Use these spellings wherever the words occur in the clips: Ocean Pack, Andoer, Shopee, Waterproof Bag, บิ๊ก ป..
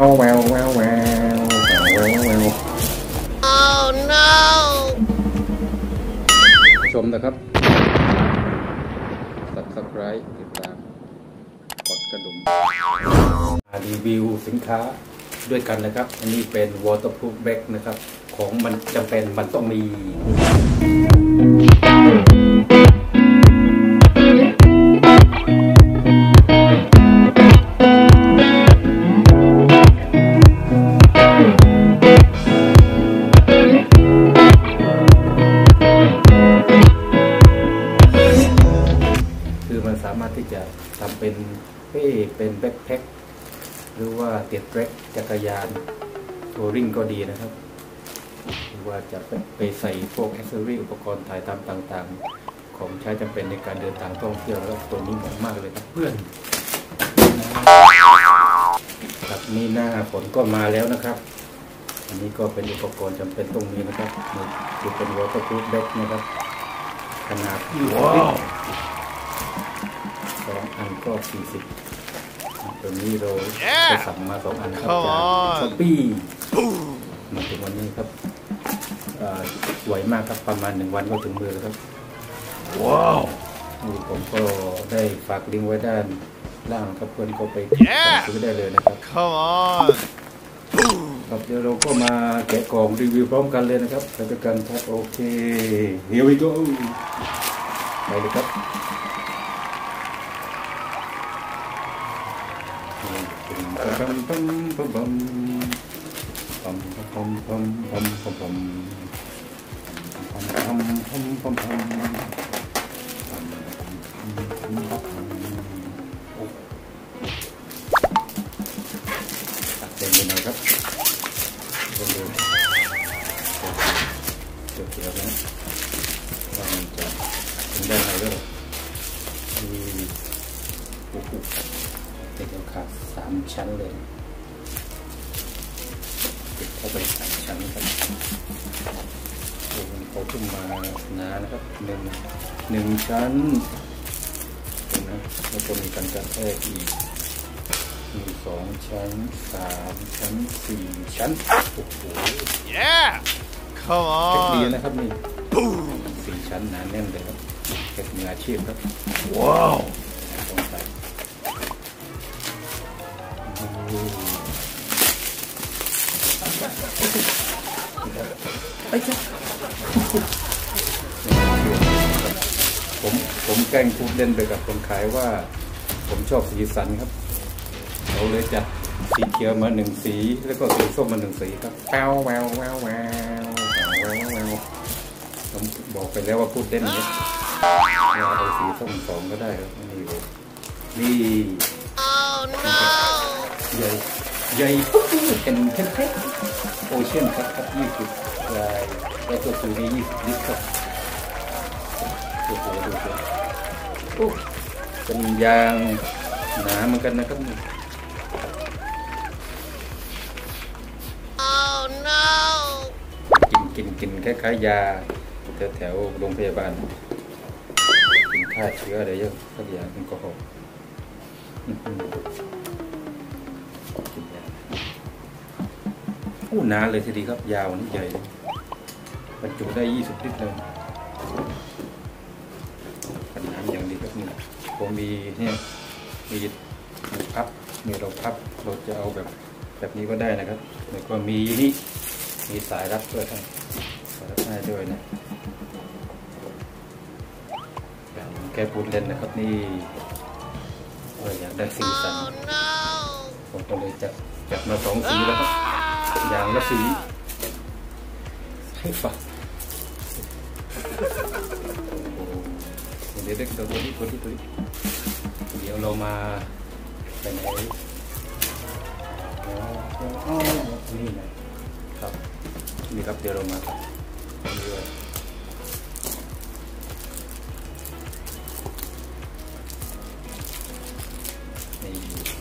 แววแววแววแววแวว Oh no ชมนะครับ Subscribe ติดตามกดกระดุมรีวิวสินค้าด้วยกันนะครับอันนี้เป็น Waterproof Bag นะครับของมันจำเป็นมันต้องมีคือมันสามารถที่จะทำเป็นเป้เป็นแบ็คแพ็คหรือว่าติดแร็คจักรยานทัวริงก็ดีนะครับหรือว่าจะไปใส่พวกแอคเซสซอรี่อุปกรณ์ถ่ายทำต่างๆของใช้จำเป็นในการเดินทางท่องเที่ยวแล้วตัวนี้เหมาะมากเลยครับเพื่อนครับนี่หน้าฝนก็มาแล้วนะครับอันนี้ก็เป็นอุปกรณ์จำเป็นตรงนี้นะครับนี่เป็น Waterproof Bag นะครับขนาดที่2 อันก็40ตัวนี้เราไปสั่งมา2 อันครับจากช้อปปี้มาถึงวันนี้ครับสวยมากครับประมาณ1 วันก็ถึงมือแล้วครับว้าวผมก็ได้ฝากลิงก์ไว้ด้านล่างครับเพื่อนก็ไปซื้อได้เลยนะครับครับเดี๋ยวเราก็มาแกะกล่องรีวิวพร้อมกันเลยนะครับไปด้วยกันครับโอเค here we go ไปเลยครับครับ3 ชั้นเลยติดเข้าไป3 ชั้นครับเขาขึ้นมาหนานะครับ1 ชั้นนะแล้วก็มีการจัดแยกอีกมี2 ชั้น3 ชั้น4 ชั้นโอ้โหเทคดีนะครับนี่4 ชั้นหนาแน่นเลยครับเทคมืออาชีพครับว้าวผมแกล้งพูดเล่นไปกับคนขายว่าผมชอบสีสันครับเราเลยจัดสีเขียวมา1 สีแล้วก็สีส้มมา1 สีครับแววแววแววแววผมบอกไปแล้วว่าพูดเล่นเนี่ยเอาสีส้ม2ก็ได้ครับนี่ใหญ่ปุ๊บเป็นเท็นเท็นโอเชียนครับ20 ลายแล้วตัวสูงได้20 ลิตรครับตัวสูงดูสิโอ้เป็นยางหนาเหมือนกันนะครับนี่ Oh no กินคล้ายๆยาแถวโรงพยาบาลกินฆ่าเชื้ออะไรเยอะสักอย่างแอลกอฮอล์อู้นานเลยทีเดียวครับยาวนี่ใหญ่บรรจุได้20 ลิตรเลยขนาดอย่างดีครับนี่ผมมีเนี่ยมีพับมีเราพับเราจะเอาแบบนี้ก็ได้นะครับแล้วก็มีนี่มีสายรัดด้วยครับสายรัดได้ด้วยนะแกพูดเล่นนะครับนี่อยากได้สีสันผมก็เลยจับมา2 สีแล้วครับอย่างละสีให้ฝักเดี๋ยวเด็กตัวนี้เดี๋ยวเรามาไปไหนนี่นะครับนี่ครับเดี๋ยวเรามา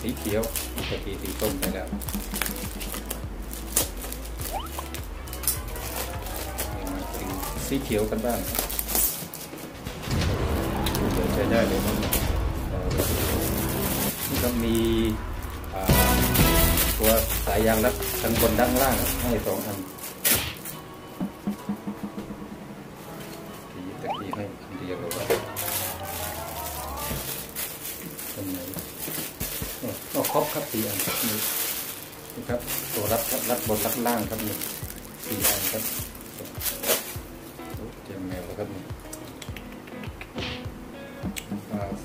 สีเขียวตะกี้สีส้มไปแล้วสีเขียวกันบ้างเดี๋ยวใช้ได้เลยนี่ก็มีตัวสาย ายยางรัดทั้งบนด้านล่างให้สองอันตีตะกี้ให้อันเดียวเลยว่าตรงไหนก็ครบครับตีอันนี้นะครับตัวรัดบนรัดล่างครับนี่ตีอันครับเตรียมแมวครับนี่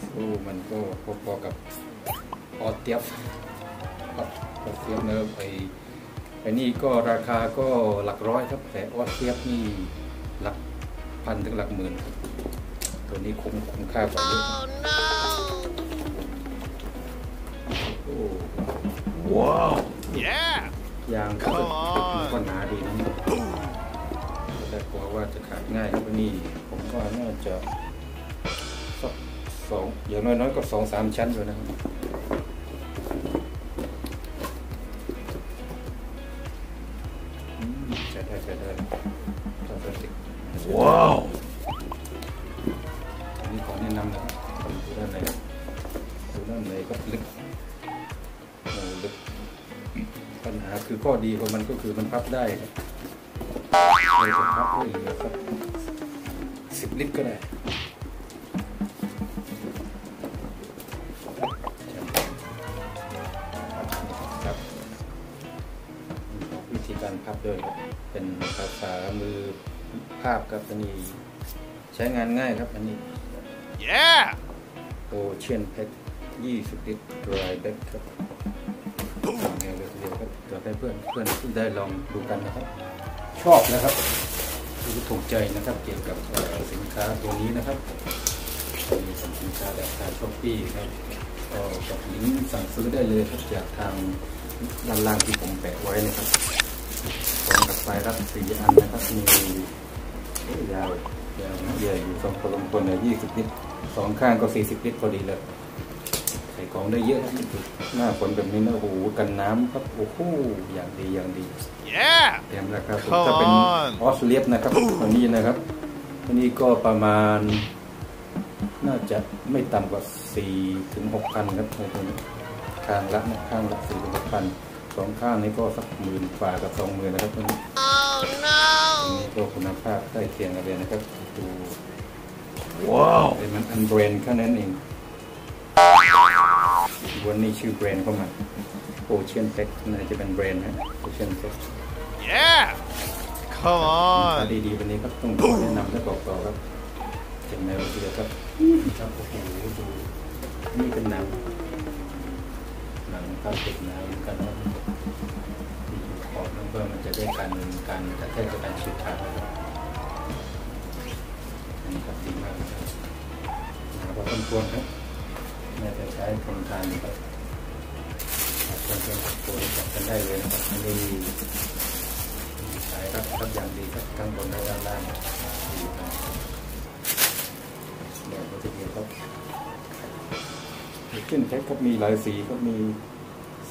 สู้มันก็พอๆกับออเตียบเนอะไอ้นี่ก็ราคาก็หลักร้อยครับแต่ออเตียบนี่หลักพันถึงหลักหมื่นตัวนี้คุ้มค่ากว่าเยอะว้าวยางก็มันก็หนาดีนะแต่กลัวว่าจะขาดง่ายครับนี่ผมก็น่าจะสองอย่างน้อยๆก็2-3ชั้นอยู่นะครับใช้ได้พลาสติกว้าวอันนี้ขอแนะนำนะดูด้านในก็ลึกปัญหาคือข้อดีของมันก็คือมันพับได้ครับพับได้เหลือสัก10 ลิตรก็ได้การพับด้วยเป็นภาษามือภาพครับอันนี้ใช้งานง่ายครับอันนี้ yeah โอเชียนแพ็ค20 ลิตรดรายแบ็คครับง่ายเลยทีเดียวครับเดี๋ยวให้เพื่อนได้ลองดูกันนะครับชอบนะครับถูกใจนะครับเกี่ยวกับสินค้าตัวนี้นะครับมีสินค้าแบบขายช้อปปี้ครับก็กับลิงก์สั่งซื้อได้เลยครับจากทางด้านล่างที่ผมแปะไว้นะครับพร้อมกับสายรัด4 อันนะครับมียาวเยอะอยู่2 คนเนี่ย20 ลิตร2 ข้างก็40 ลิตรพอดีเลยใส่ของได้เยอะที่สุดหน้าฝนแบบนี้นะโอ้โหกันน้ำครับโอ้โหอย่างดีเต็มแล้วครับถ้าเป็นออสเลียบนะครับตัวนี้นะครับตัวนี้ก็ประมาณน่าจะไม่ต่ำกว่า4,000-6,000ครับตัวนี้ข้างละ4,000-6,0002 ข้างนี้ก็สัก10,000 กว่ากับ20,000นะครับตรงนี้ก็คุณภาพใกล้เคียงกันเลยนะครับดูว้าวเป็นมันอันเบรนแค่นั้นเองวันนี้ชื่อเบรนเข้ามาโอเชียนแพ็คน่าจะเป็นเบรนนะโอเชียนแพ็ค yeah come on ดีๆวันนี้ครับต้องแนะนำและบอกต่อครับเจ๋งในวันนี้ครับโอ้โหดูนี่เป็นหนังการติดน้ำกันว่าที่ขอบน้ำเพื่อมันจะได้การกระแทกการฉีดขาดอันนี้ครับดีมากครับพอสมควรครับน่าจะใช้โครงการครับควรจะกันได้เลยนะครับดีใช้ครับอย่างดีครับข้างบนและด้านล่างดีครับเดี๋ยวเราจะเห็นครับขึ้นแท็กครับมีหลายสีครับมี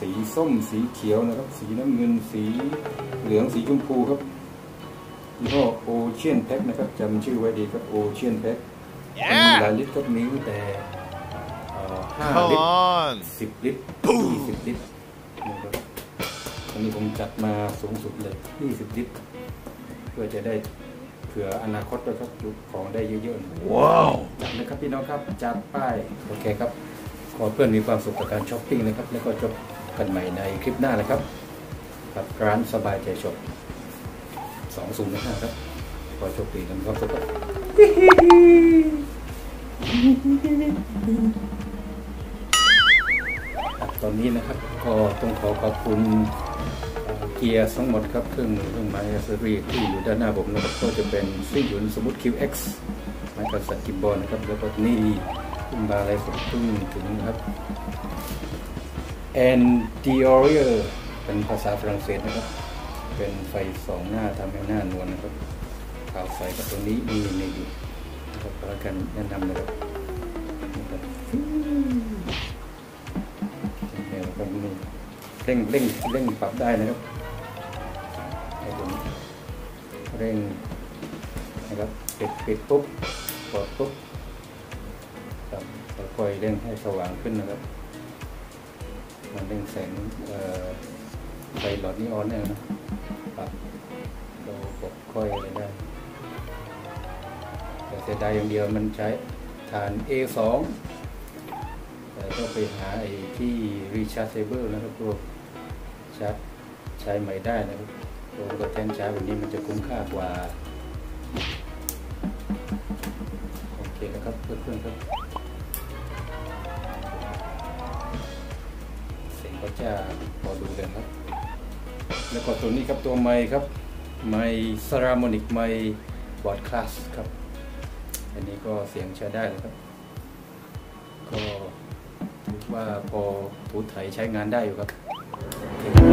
สีส้มสีเขียวนะครับสีน้ำเงินสีเหลืองสีชมพูครับนี่ก็โอเชียนแพ็คนะครับจำชื่อไว้ดีครับโอเชียนแพ็คมีหลายลิตรครับมีตั้งแต่5 ลิตร10 ลิตร20 ลิตรนะครับอันนี้ผมจัดมาสูงสุดเลย20 ลิตรเพื่อจะได้เผื่ออนาคตด้วยครับจุของได้เยอะๆว้าวจัดนะครับพี่น้องครับจัดป้ายโอเคครับขอเพื่อนมีความสุขกับการช้อปปิ้งนะครับแล้วก็จบกันใหม่ในคลิปหน้านะครับกับร้านสบายใจช็อป2015ครับขอโชคดีกันครับทุกคนตอนนี้นะครับก็ต้องขอขอบคุณเกียร์ทั้งหมดครับเครื่องหมายแอคเซสซอรี่ที่อยู่ด้านหน้าผมนะครับก็จะเป็นซิ่งหยุนสมุด QX ไมโครสัตว์กิบบอลนะครับแล้วก็นี่บาร์อะไรสักตึ้งถึงครับ Andoer เป็นภาษาฝรั่งเศสนะครับเป็นไฟ2 หน้าทำให้หน้านวลนะครับขาวใสกับตัวนี้มีในอยู่ครับประกันแนะนำนะครับเร่งปรับได้นะครับเร่งนะครับปิดปุ๊บกดปุ๊บค่อยเร่งให้สว่างขึ้นนะครับมันเร่งแสง ไฟหลอดนี้ออนเนี่ยนะปรับเรากดค่อยอะไรได้แต่เสียดายอย่างเดียวมันใช้ฐาน A2 แต่ต้องไปหาไอ้ที่ rechargeable นะครับตัวชาร์จใช้ใหม่ได้นะครับตัวกดแทนชาร์จแบบนี้มันจะคุ้มค่ากว่าโอเคนะครับเพื่อนๆครับเสียงก็จะพอดูเลยครับแล้วก็ตัวนี้ครับตัวไมค์ครับไมค์ซาราโมนิกไมค์บอดคลาสครับอันนี้ก็เสียงใช้ได้นะครับก็ถือว่าพอถูไถใช้งานได้อยู่ครับ